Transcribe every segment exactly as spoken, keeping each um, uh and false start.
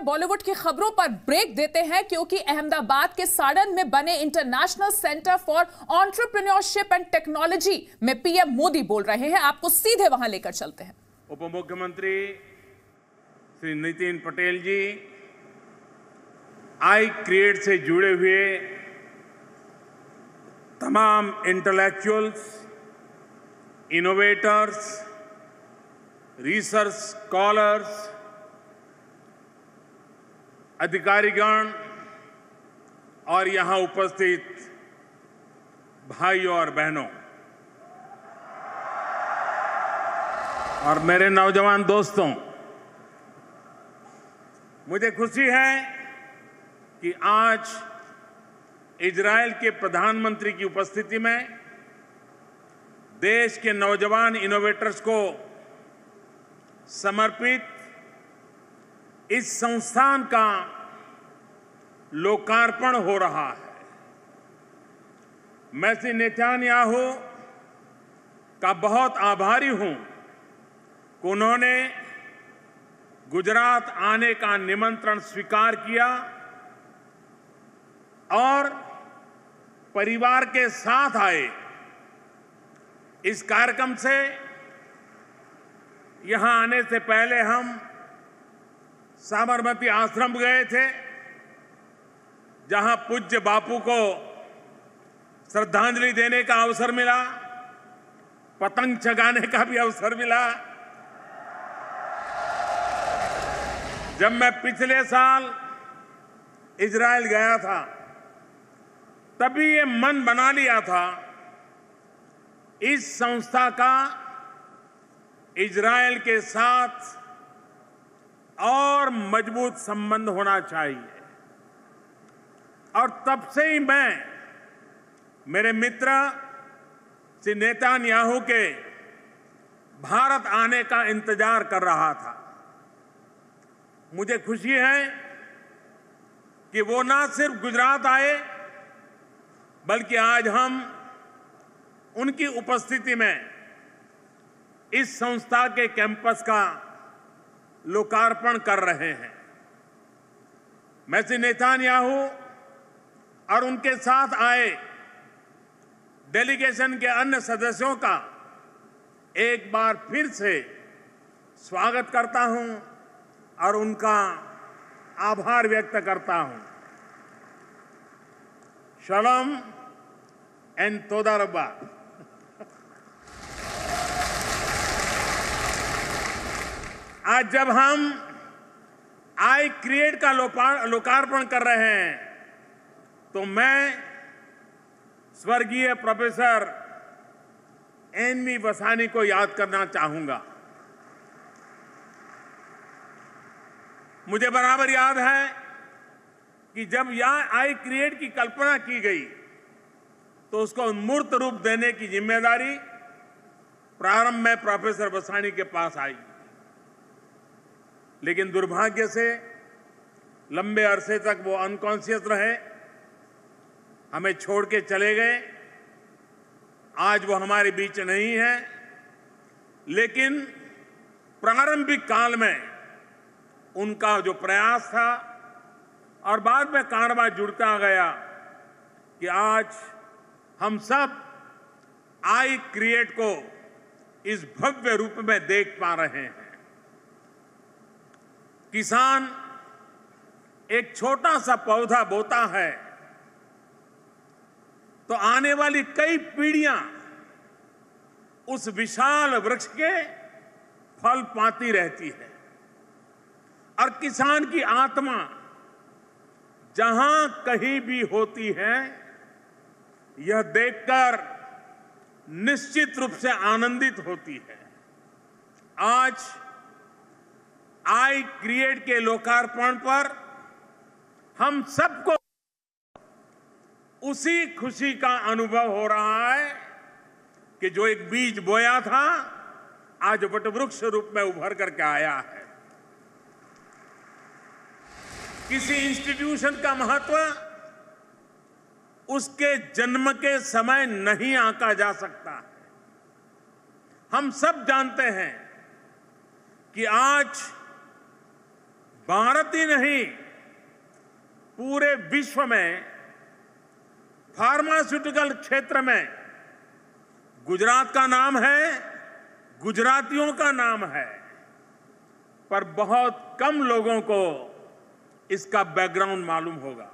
में बॉलीवुड की खबरों पर ब्रेक देते हैं, क्योंकि अहमदाबाद के साड़न में बने international centre for entrepreneurship and technology में पीएम मोदी बोल रहे हैं। आपको सीधे वहां लेकर चलते हैं। उप मुख्यमंत्री श्री नितिन पटेल जी आई क्रिएट से जुड़े हुए तमाम इंटेलेक्चुअल्स, इनोवेटर्स, रिसर्च स्कॉलर्स, अधिकारीगण और यहाँ उपस्थित भाइयों और बहनों और मेरे नौजवान दोस्तों, मुझे खुशी है कि आज इजराइल के प्रधानमंत्री की उपस्थिति में देश के नौजवान इनोवेटर्स को समर्पित इस संस्थान का लोकार्पण हो रहा है। मैं श्री नेतन्याहू का बहुत आभारी हूं कि उन्होंने गुजरात आने का निमंत्रण स्वीकार किया और परिवार के साथ आए। इस कार्यक्रम से यहां आने से पहले हम साबरमती आश्रम गए थे, जहां पूज्य बापू को श्रद्धांजलि देने का अवसर मिला, पतंग चगाने का भी अवसर मिला। जब मैं पिछले साल इजराइल गया था, तभी ये मन बना लिया था इस संस्था का इजराइल के साथ और मजबूत संबंध होना चाहिए। और तब से ही मैं मेरे मित्र श्री नेतन्याहू के भारत आने का इंतजार कर रहा था। मुझे खुशी है कि वो ना सिर्फ गुजरात आए, बल्कि आज हम उनकी उपस्थिति में इस संस्था के कैंपस का लोकार्पण कर रहे हैं। मैं श्री नेतन्याहू और उनके साथ आए डेलीगेशन के अन्य सदस्यों का एक बार फिर से स्वागत करता हूं और उनका आभार व्यक्त करता हूं। सलाम एंड तोदा रब्बा। आज जब हम आई क्रिएट का लोकार्पण कर रहे हैं, तो मैं स्वर्गीय प्रोफेसर एन वी वसानी को याद करना चाहूंगा। मुझे बराबर याद है कि जब यह आई क्रिएट की कल्पना की गई, तो उसको मूर्त रूप देने की जिम्मेदारी प्रारंभ में प्रोफेसर वसानी के पास आई, लेकिन दुर्भाग्य से लंबे अरसे तक वो अनकॉन्शियस रहे, हमें छोड़ के चले गए। आज वो हमारे बीच नहीं है, लेकिन प्रारंभिक काल में उनका जो प्रयास था और बाद में कारवां जुड़ता गया कि आज हम सब आई क्रिएट को इस भव्य रूप में देख पा रहे हैं। किसान एक छोटा सा पौधा बोता है, तो आने वाली कई पीढ़ियां उस विशाल वृक्ष के फल पाती रहती है। और किसान की आत्मा जहां कहीं भी होती है, यह देखकर निश्चित रूप से आनंदित होती है। आज आई क्रिएट के लोकार्पण पर हम सबको उसी खुशी का अनुभव हो रहा है कि जो एक बीज बोया था, आज वटवृक्ष रूप में उभर करके आया है। किसी इंस्टीट्यूशन का महत्व उसके जन्म के समय नहीं आंका जा सकता है। हम सब जानते हैं कि आज भारत ही नहीं, पूरे विश्व में फार्मास्यूटिकल क्षेत्र में गुजरात का नाम है, गुजरातियों का नाम है, पर बहुत कम लोगों को इसका बैकग्राउंड मालूम होगा।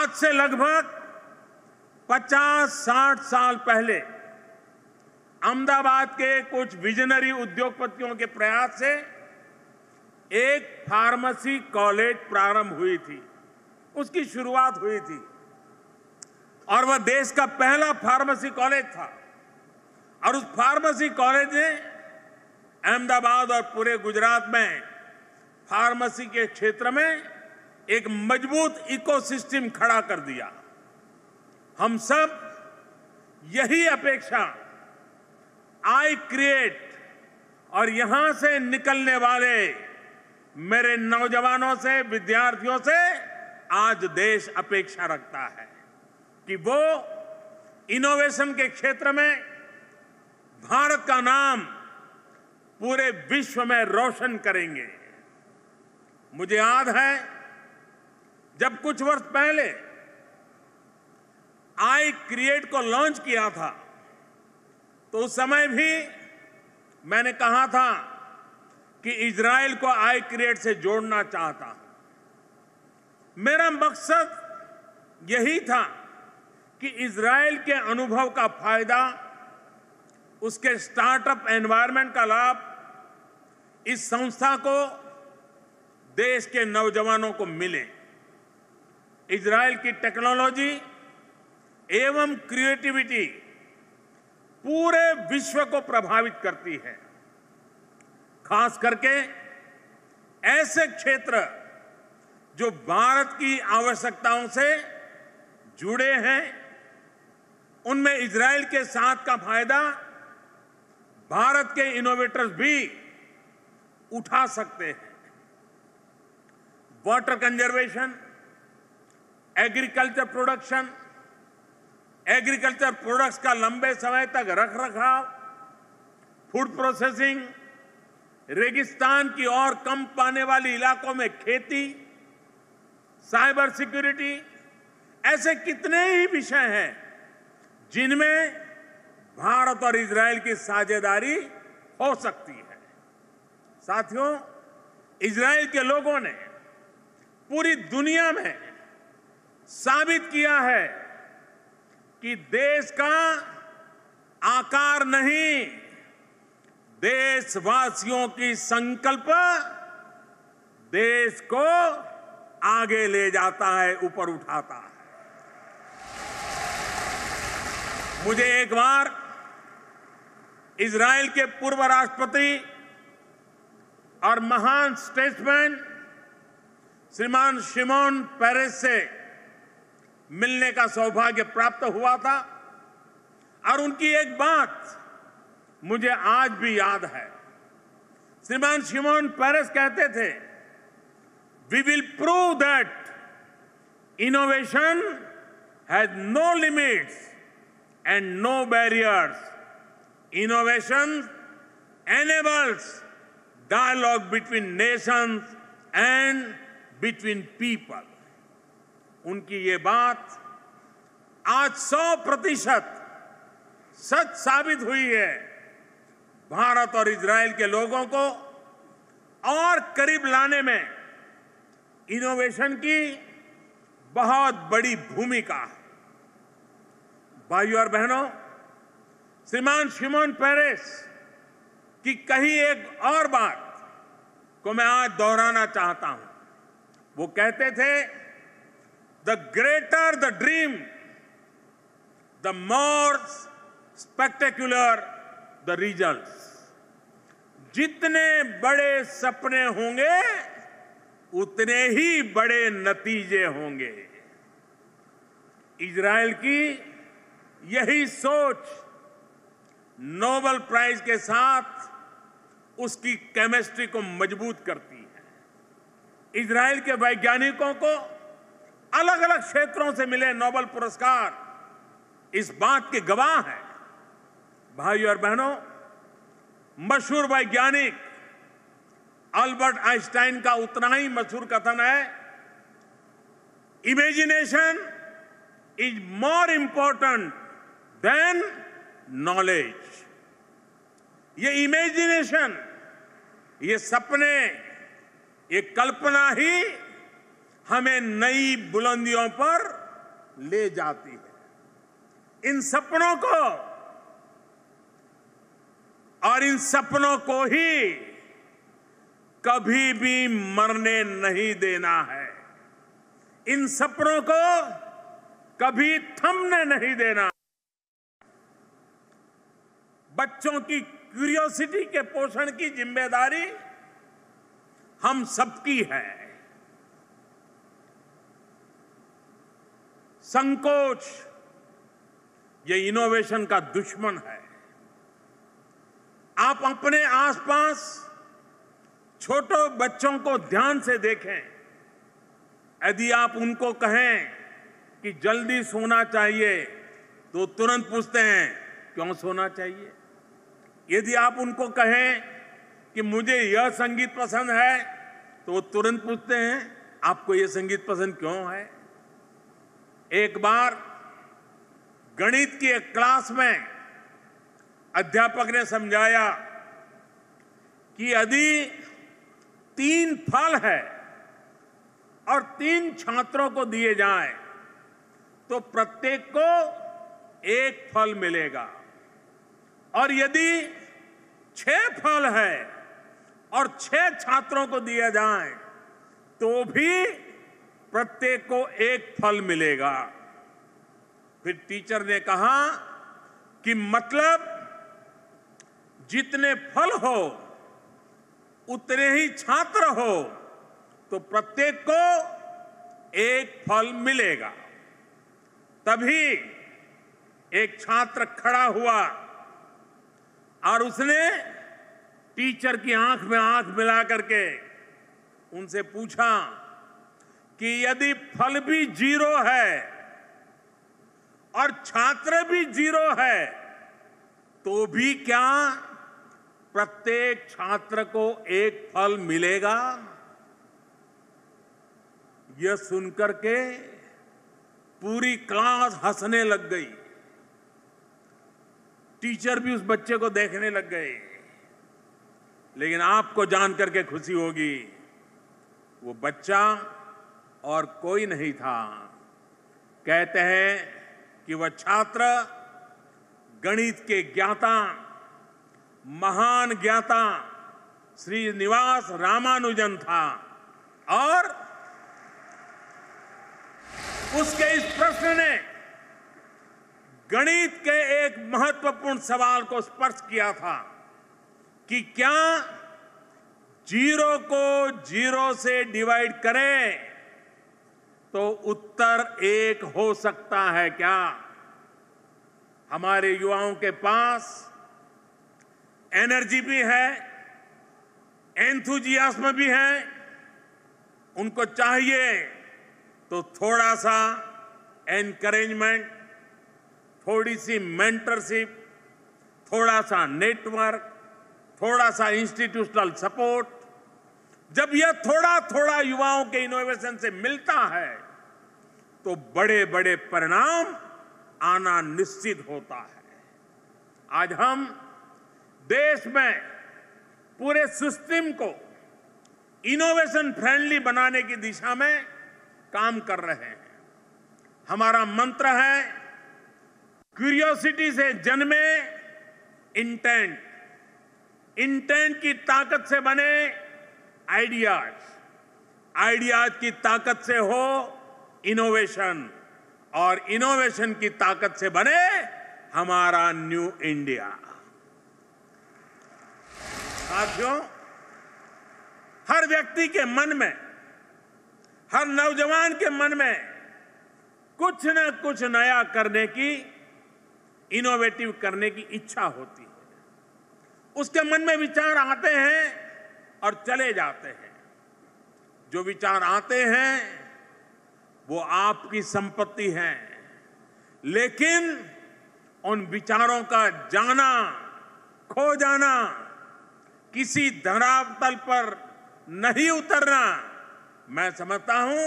आज से लगभग पचास साठ साल पहले अहमदाबाद के कुछ विजनरी उद्योगपतियों के प्रयास से एक फार्मेसी कॉलेज प्रारंभ हुई थी, उसकी शुरुआत हुई थी और वह देश का पहला फार्मेसी कॉलेज था। और उस फार्मेसी कॉलेज ने अहमदाबाद और पूरे गुजरात में फार्मेसी के क्षेत्र में एक मजबूत इकोसिस्टम खड़ा कर दिया। हम सब यही अपेक्षा आई क्रिएट और यहां से निकलने वाले मेरे नौजवानों से, विद्यार्थियों से आज देश अपेक्षा रखता है कि वो इनोवेशन के क्षेत्र में भारत का नाम पूरे विश्व में रोशन करेंगे। मुझे याद है जब कुछ वर्ष पहले आई क्रिएट को लॉन्च किया था तो उस समय भी मैंने कहा था कि इजराइल को आई क्रिएट से जोड़ना चाहता हूं। मेरा मकसद यही था कि इजराइल के अनुभव का फायदा, उसके स्टार्टअप एनवायरनमेंट का लाभ इस संस्था को, देश के नौजवानों को मिले। इजराइल की टेक्नोलॉजी एवं क्रिएटिविटी पूरे विश्व को प्रभावित करती है, खास करके ऐसे क्षेत्र जो भारत की आवश्यकताओं से जुड़े हैं। उनमें इजराइल के साथ का फायदा भारत के इनोवेटर्स भी उठा सकते हैं। Water conservation, agriculture production, agriculture products का लंबे समय तक रख रखाव, फूड प्रोसेसिंग, रेगिस्तान की ओर कम पाने वाले इलाकों में खेती, साइबर सिक्योरिटी, ऐसे कितने ही विषय हैं जिनमें भारत और इजराइल की साझेदारी हो सकती है। साथियों, इजराइल के लोगों ने पूरी दुनिया में साबित किया है कि देश का आकार नहीं, देशवासियों की संकल्प देश को आगे ले जाता है, ऊपर उठाता है। मुझे एक बार इजराइल के पूर्व राष्ट्रपति और महान स्टेट्समैन श्रीमान शिमोन पेरेस से मिलने का सौभाग्य प्राप्त हुआ था और उनकी एक बात मुझे आज भी याद है। श्रीमान शिमोन पेरेस कहते थे, "We will prove that innovation has no limits and no barriers. Innovation enables dialogue between nations and between people." उनकी ये बात आज सौ प्रतिशत सच साबित हुई है। भारत और इजराइल के लोगों को और करीब लाने में इनोवेशन की बहुत बड़ी भूमिका है। भाइयों और बहनों, श्रीमान शिमोन पेरेस की कही एक और बात को मैं आज दोहराना चाहता हूं। वो कहते थे, "The greater the dream, the more spectacular the results." जितने बड़े सपने होंगे उतने ही बड़े नतीजे होंगे। इजराइल की यही सोच नोबेल प्राइज के साथ उसकी केमिस्ट्री को मजबूत करती है। इजराइल के वैज्ञानिकों को अलग अलग क्षेत्रों से मिले नोबेल पुरस्कार इस बात के गवाह हैं। भाइयों और बहनों, मशहूर वैज्ञानिक अल्बर्ट आइंस्टाइन का उतना ही मशहूर कथन है, imagination is more important than knowledge. ये इमेजिनेशन, ये सपने, ये कल्पना ही हमें नई बुलंदियों पर ले जाती है। इन सपनों को और इन सपनों को ही कभी भी मरने नहीं देना है। इन सपनों को कभी थमने नहीं देना। बच्चों की क्यूरियोसिटी के पोषण की जिम्मेदारी हम सबकी है। संकोच ये इनोवेशन का दुश्मन है। आप अपने आसपास छोटे बच्चों को ध्यान से देखें। यदि आप उनको कहें कि जल्दी सोना चाहिए तो तुरंत पूछते हैं क्यों सोना चाहिए। यदि आप उनको कहें कि मुझे यह संगीत पसंद है तो वो तुरंत पूछते हैं आपको यह संगीत पसंद क्यों है। एक बार गणित की एक क्लास में अध्यापक ने समझाया कि यदि तीन फल है और तीन छात्रों को दिए जाएं तो प्रत्येक को एक फल मिलेगा, और यदि छह फल है और छह छात्रों को दिया जाए तो भी प्रत्येक को एक फल मिलेगा। फिर टीचर ने कहा कि मतलब जितने फल हो उतने ही छात्र हो तो प्रत्येक को एक फल मिलेगा। तभी एक छात्र खड़ा हुआ और उसने टीचर की आंख में आंख मिला करके उनसे पूछा कि यदि फल भी जीरो है और छात्र भी जीरो है तो भी क्या प्रत्येक छात्र को एक फल मिलेगा। यह सुनकर के पूरी क्लास हंसने लग गई। टीचर भी उस बच्चे को देखने लग गए। लेकिन आपको जान करके खुशी होगी, वो बच्चा और कोई नहीं था। कहते हैं कि वह छात्र गणित के ज्ञाता, महान ज्ञाता श्रीनिवास रामानुजन था। और उसके इस प्रश्न ने गणित के एक महत्वपूर्ण सवाल को स्पर्श किया था कि क्या जीरो को जीरो से डिवाइड करें तो उत्तर एक हो सकता है क्या। हमारे युवाओं के पास एनर्जी भी है, एंथुजियाज्म भी है। उनको चाहिए तो थोड़ा सा एनकरेजमेंट, थोड़ी सी मेंटरशिप, थोड़ा सा नेटवर्क, थोड़ा सा इंस्टीट्यूशनल सपोर्ट। जब यह थोड़ा थोड़ा युवाओं के इनोवेशन से मिलता है तो बड़े बड़े परिणाम आना निश्चित होता है। आज हम देश में पूरे सिस्टम को इनोवेशन फ्रेंडली बनाने की दिशा में काम कर रहे हैं। हमारा मंत्र है, क्यूरियोसिटी से जन्मे इंटेंट, इंटेंट की ताकत से बने आइडियाज, आइडियाज की ताकत से हो इनोवेशन, और इनोवेशन की ताकत से बने हमारा न्यू इंडिया। साथियों, हर व्यक्ति के मन में, हर नौजवान के मन में कुछ न कुछ नया करने की, इनोवेटिव करने की इच्छा होती है। उसके मन में विचार आते हैं और चले जाते हैं। जो विचार आते हैं वो आपकी संपत्ति है, लेकिन उन विचारों का जाना, खो जाना, किसी धरातल पर नहीं उतरना, मैं समझता हूं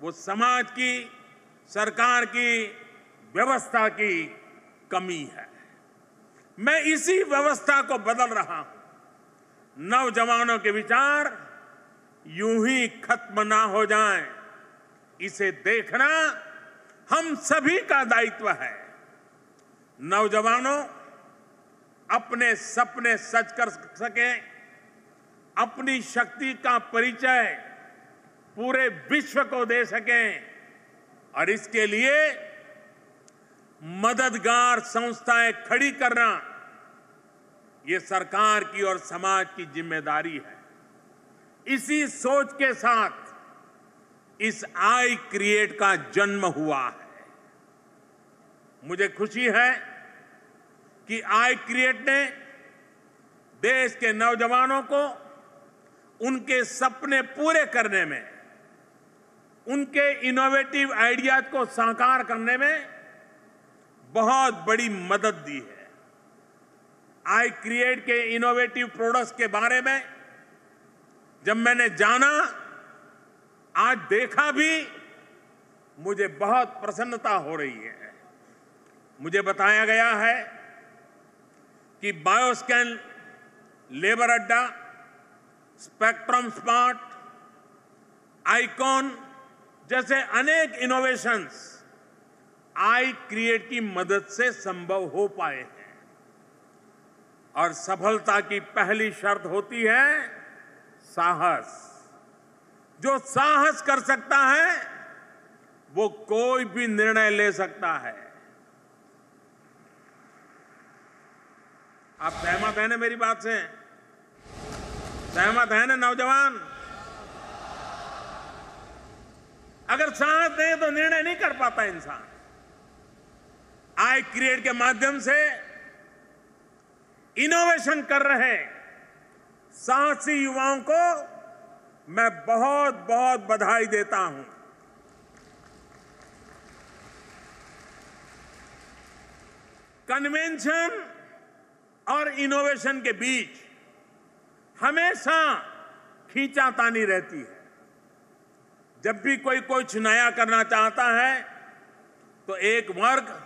वो समाज की, सरकार की, व्यवस्था की कमी है। मैं इसी व्यवस्था को बदल रहा हूं। नौजवानों के विचार यूं ही खत्म ना हो जाएं, इसे देखना हम सभी का दायित्व है। नौजवानों, अपने सपने सच कर सके, अपनी शक्ति का परिचय पूरे विश्व को दे सके, और इसके लिए मददगार संस्थाएं खड़ी करना ये सरकार की और समाज की जिम्मेदारी है। इसी सोच के साथ इस आई क्रिएट का जन्म हुआ है। मुझे खुशी है कि आई क्रिएट ने देश के नौजवानों को उनके सपने पूरे करने में, उनके इनोवेटिव आइडियाज को साकार करने में बहुत बड़ी मदद दी है। आई क्रिएट के इनोवेटिव प्रोडक्ट्स के बारे में जब मैंने जाना, आज देखा भी, मुझे बहुत प्रसन्नता हो रही है। मुझे बताया गया है कि Bioscan, labour Adda, spectrum smart, icon जैसे अनेक इनोवेशंस आई क्रिएट की मदद से संभव हो पाए हैं। और सफलता की पहली शर्त होती है साहस। जो साहस कर सकता है वो कोई भी निर्णय ले सकता है। आप सहमत हैं ना मेरी बात से? सहमत हैं ना नौजवान? अगर साहस नहीं तो निर्णय नहीं कर पाता इंसान। आई क्रिएट के माध्यम से इनोवेशन कर रहे साहसी युवाओं को मैं बहुत बहुत बधाई देता हूं। कन्वेंशन और इनोवेशन के बीच हमेशा खींचातानी रहती है। जब भी कोई कुछ नया करना चाहता है तो एक वर्ग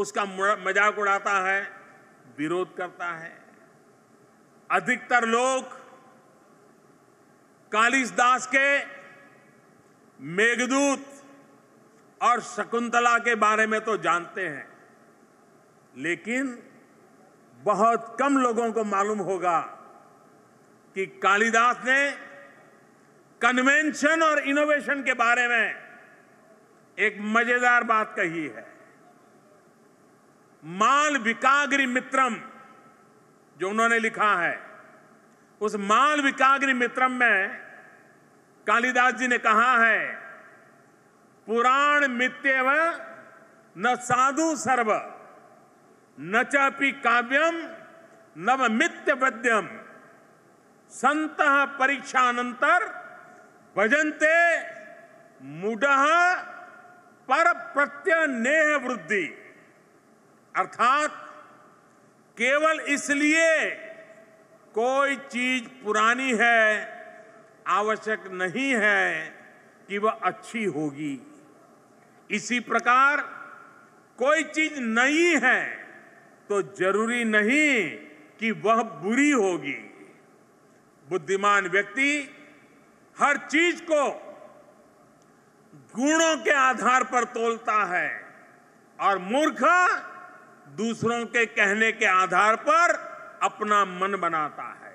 उसका मजाक उड़ाता है, विरोध करता है। अधिकतर लोग कालिदास के मेघदूत और शकुंतला के बारे में तो जानते हैं, लेकिन बहुत कम लोगों को मालूम होगा कि कालिदास ने कन्वेंशन और इनोवेशन के बारे में एक मजेदार बात कही है। माल विकाग्रि मित्रम जो उन्होंने लिखा है, उस माल विकाग्रि मित्रम में कालिदास जी ने कहा है, पुराण मित्यव न साधु सर्व न चापि काव्यम नव मित्य पद्यम संत परीक्षानंतर भजन्ते मूढ़ः पर प्रत्यनेह वृद्धि। अर्थात केवल इसलिए कोई चीज पुरानी है आवश्यक नहीं है कि वह अच्छी होगी। इसी प्रकार कोई चीज नई है तो जरूरी नहीं कि वह बुरी होगी। बुद्धिमान व्यक्ति हर चीज को गुणों के आधार पर तोलता है और मूर्ख दूसरों के कहने के आधार पर अपना मन बनाता है।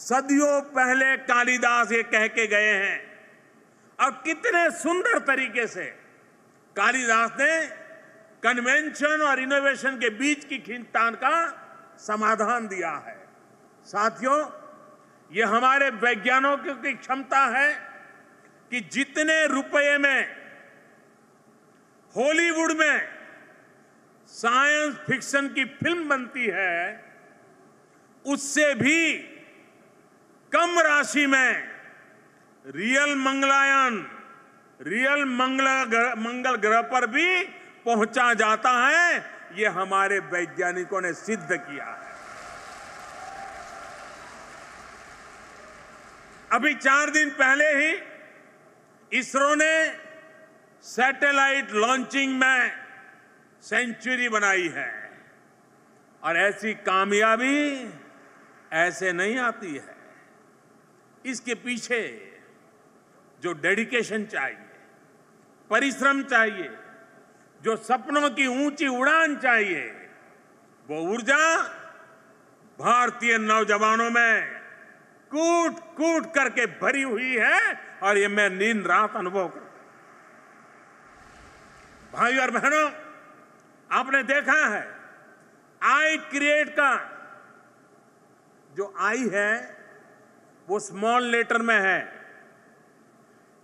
सदियों पहले कालिदास ये कह के गए हैं और कितने सुंदर तरीके से कालिदास ने कन्वेंशन और इनोवेशन के बीच की खींचतान का समाधान दिया है। साथियों, ये हमारे वैज्ञानिकों की क्षमता है कि जितने रुपये में हॉलीवुड में साइंस फिक्शन की फिल्म बनती है, उससे भी कम राशि में रियल मंगलायान, रियल मंगल ग्रह पर भी पहुंचा जाता है। ये हमारे वैज्ञानिकों ने सिद्ध किया है। अभी चार दिन पहले ही इसरो ने सैटेलाइट लॉन्चिंग में सेंचुरी बनाई है और ऐसी कामयाबी ऐसे नहीं आती है। इसके पीछे जो डेडिकेशन चाहिए, परिश्रम चाहिए, जो सपनों की ऊंची उड़ान चाहिए, वो ऊर्जा भारतीय नौजवानों में कूट कूट करके भरी हुई है और ये मैं नींद रात अनुभव करता हूं। भाइयों और बहनों, आपने देखा है आई क्रिएट का जो आई है वो स्मॉल लेटर में है।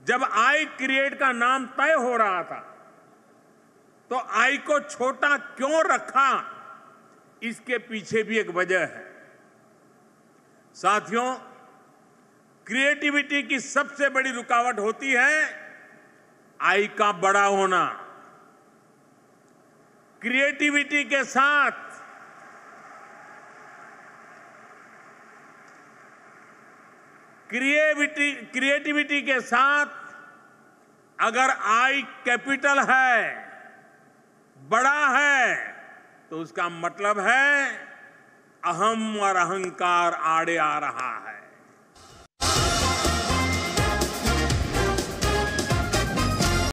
जब आई क्रिएट का नाम तय हो रहा था तो आई को छोटा क्यों रखा, इसके पीछे भी एक वजह है। साथियों, क्रिएटिविटी की सबसे बड़ी रुकावट होती है आई का बड़ा होना। क्रिएटिविटी के साथ क्रिएटिविटी क्रिएटिविटी के साथ अगर आई कैपिटल है, बड़ा है, तो उसका मतलब है अहम और अहंकार आड़े आ रहा है।